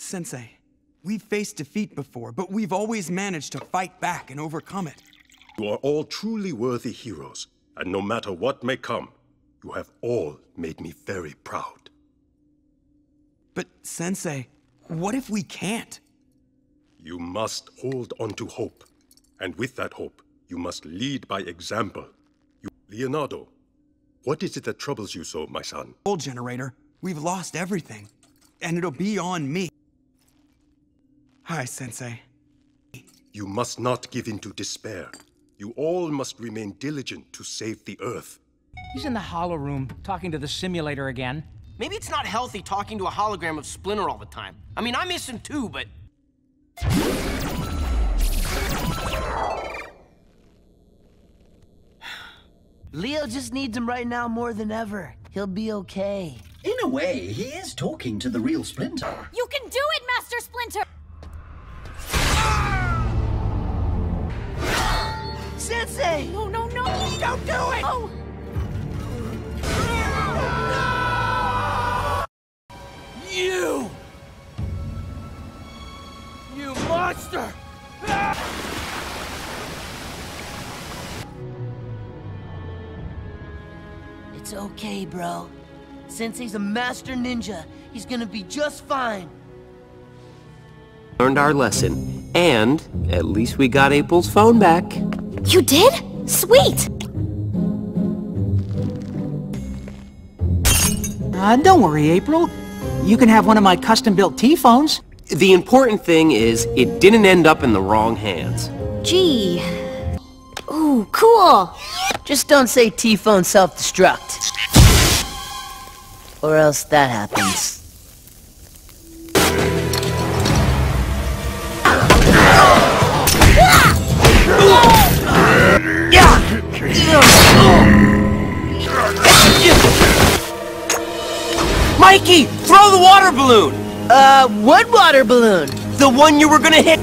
Sensei, we've faced defeat before, but we've always managed to fight back and overcome it. You are all truly worthy heroes, and no matter what may come, you have all made me very proud. But, Sensei, what if we can't? You must hold on to hope, and with that hope, you must lead by example. Leonardo, what is it that troubles you so, my son? Old generator, we've lost everything, and it'll be on me. Hi, Sensei. You must not give in to despair. You all must remain diligent to save the Earth. He's in the holo room, talking to the simulator again. Maybe it's not healthy talking to a hologram of Splinter all the time. I mean, I miss him too, but... Leo just needs him right now more than ever. He'll be okay. In a way, he is talking to the real Splinter. You can do it, Master Splinter! Sensei! No, no, no! Don't do it! Oh. No! You monster! It's okay, bro. Sensei's a master ninja. He's gonna be just fine. Learned our lesson, and at least we got April's phone back. You did? Sweet! Don't worry, April. You can have one of my custom-built T-Phones. The important thing is, it didn't end up in the wrong hands. Gee. Ooh, cool! Just don't say T-Phone self-destruct. Or else that happens. Mikey, throw the water balloon! What water balloon? The one you were gonna hit!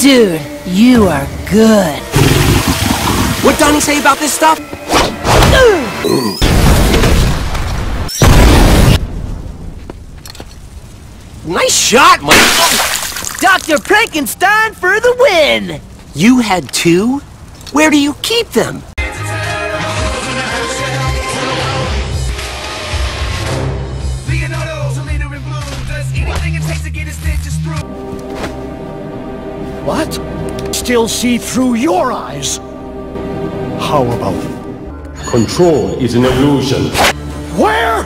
Dude, you are good. What'd Donnie say about this stuff? Nice shot, Mikey! Dr. Frankenstein for the win! You had two? Where do you keep them? What? Still see through your eyes. How about it? Control is an illusion. Where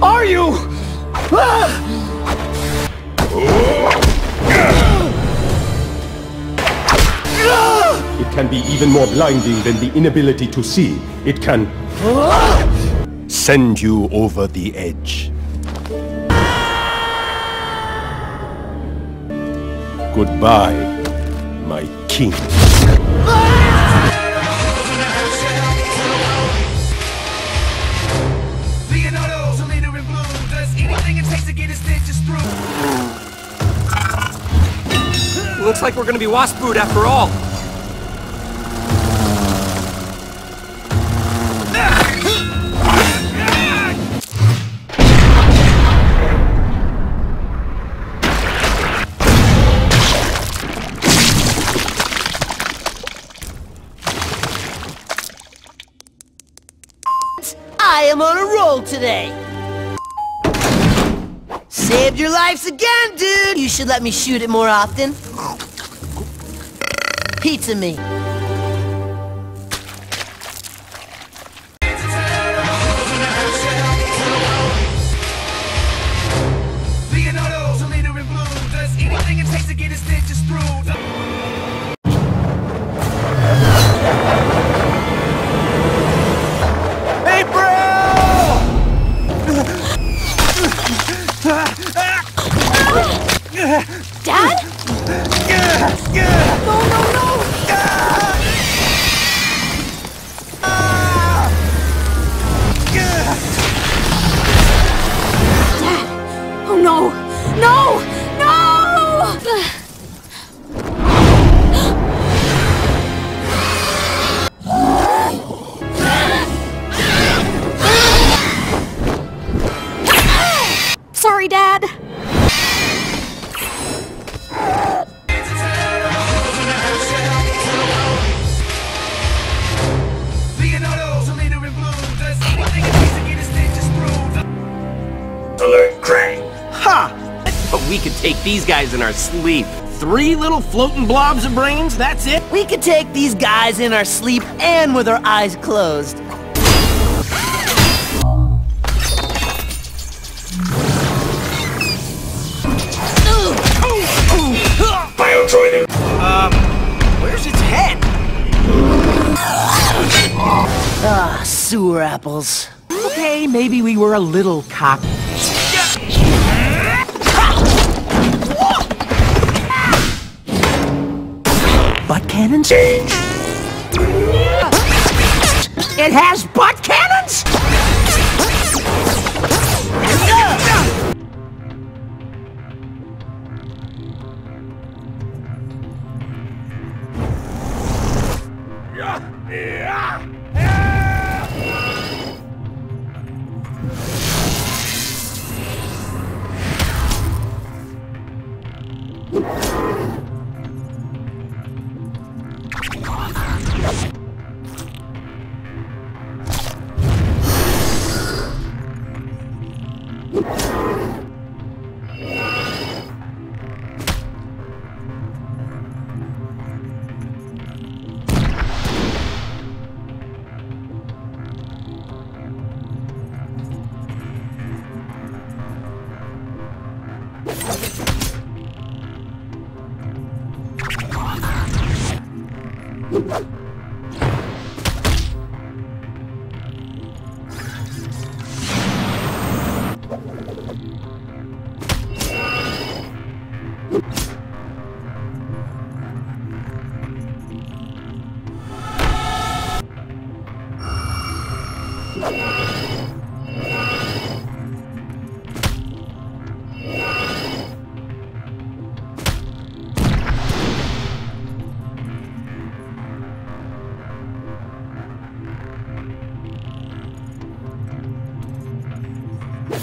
are you? It can be even more blinding than the inability to see. It can send you over the edge. Goodbye, my king. Leonardo's a leader in blue. Does anything it takes to get his digits through? Looks like we're gonna be wasp food after all. I am on a roll today! Saved your lives again, dude! You should let me shoot it more often. Pizza me. Leonardo's a leader in blue. Does anything it takes to get his digits through? Dad? No, no, no! Sorry, Dad. Alert, Krang. Ha! But we could take these guys in our sleep. 3 little floating blobs of brains, that's it? We could take these guys in our sleep and with our eyes closed. Biotroid. Where's its head? Ah, sewer apples. Okay, maybe we were a little cocky. Butt cannons? It has butt cannons?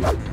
What?